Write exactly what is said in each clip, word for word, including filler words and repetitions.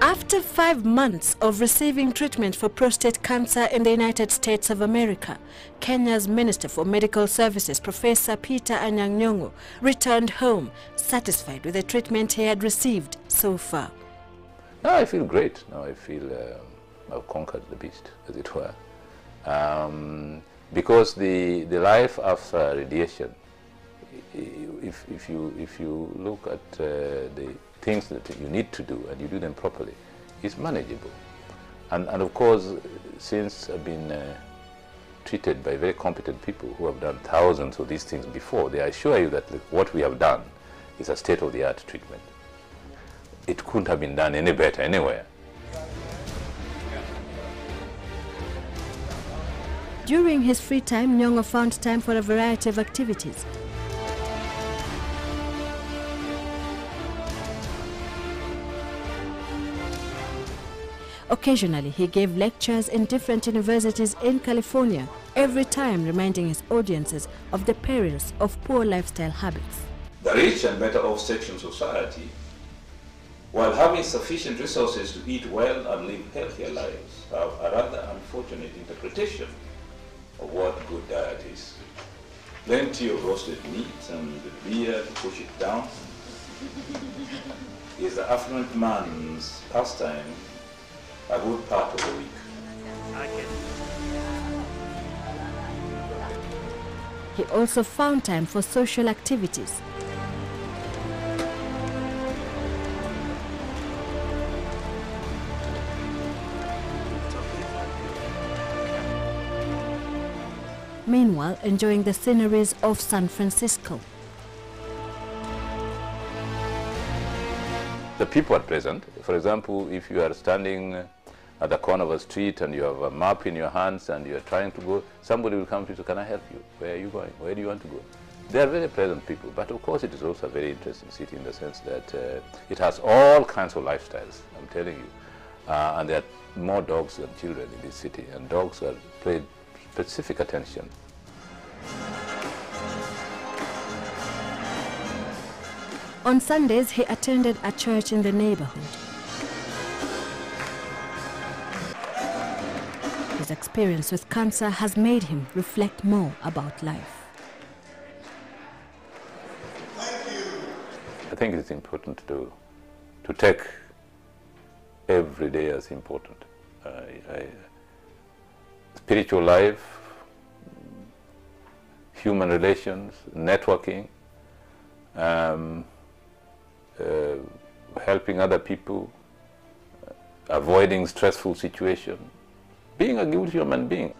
After five months of receiving treatment for prostate cancer in the United States of America, Kenya's Minister for Medical Services, Professor Peter Nyong'o, returned home satisfied with the treatment he had received so far. Now I feel great. Now I feel um, I've conquered the beast, as it were. Um, because the, the life after radiation, if, if, you, if you look at uh, the things that you need to do and you do them properly, is manageable. And, and of course, since I've been uh, treated by very competent people who have done thousands of these things before, they assure you that what we have done is a state-of-the-art treatment. It couldn't have been done any better anywhere. During his free time, Nyong'o found time for a variety of activities. Occasionally, he gave lectures in different universities in California, every time reminding his audiences of the perils of poor lifestyle habits. The rich and better off section of society, while having sufficient resources to eat well and live healthier lives, have a rather unfortunate interpretation of what good diet is. Plenty of roasted meats and beer to push it down is the affluent man's pastime, a good part of the week. He also found time for social activities. Meanwhile, enjoying the sceneries of San Francisco. The people at present, for example, if you are standing at the corner of a street and you have a map in your hands and you are trying to go, somebody will come to you and say, can I help you? Where are you going? Where do you want to go? They are very pleasant people, but of course it is also a very interesting city in the sense that uh, it has all kinds of lifestyles, I'm telling you. Uh, and there are more dogs than children in this city, and dogs are paid specific attention. On Sundays, he attended a church in the neighborhood. His experience with cancer has made him reflect more about life. Thank you. I think it's important to, to take every day as important. I, I, spiritual life, human relations, networking, um, Uh, helping other people, uh, avoiding stressful situations, being a good human being.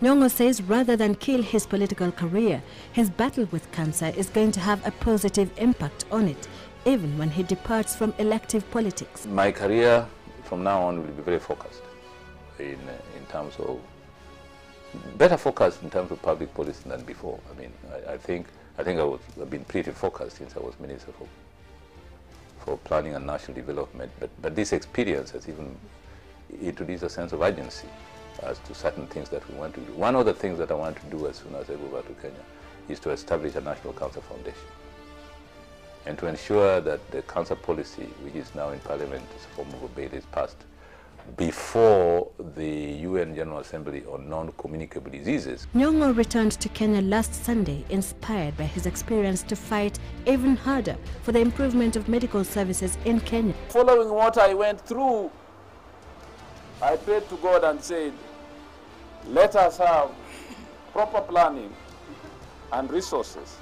Nyong'o says rather than kill his political career, his battle with cancer is going to have a positive impact on it, even when he departs from elective politics. My career from now on will be very focused. In, in terms of better focus in terms of public policy than before. I mean, I, I think I think I was, I've been pretty focused since I was Minister for, for Planning and National Development. But but this experience has even introduced a sense of urgency as to certain things that we want to do. One of the things that I want to do as soon as I go back to Kenya is to establish a National Cancer Foundation and to ensure that the cancer policy, which is now in Parliament as a form of a bill, is passed before the U N General Assembly on Non-Communicable Diseases. Nyong'o returned to Kenya last Sunday, inspired by his experience to fight even harder for the improvement of medical services in Kenya. Following what I went through, I prayed to God and said, let us have proper planning and resources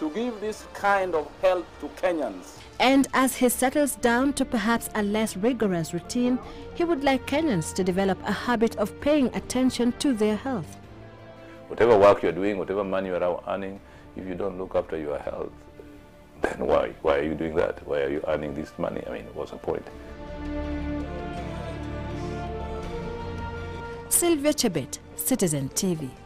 to give this kind of help to Kenyans. And as he settles down to perhaps a less rigorous routine, he would like Kenyans to develop a habit of paying attention to their health. Whatever work you're doing, whatever money you're earning, if you don't look after your health, then why? Why are you doing that? Why are you earning this money? I mean, what's the point? Sylvia Chebet, Citizen T V.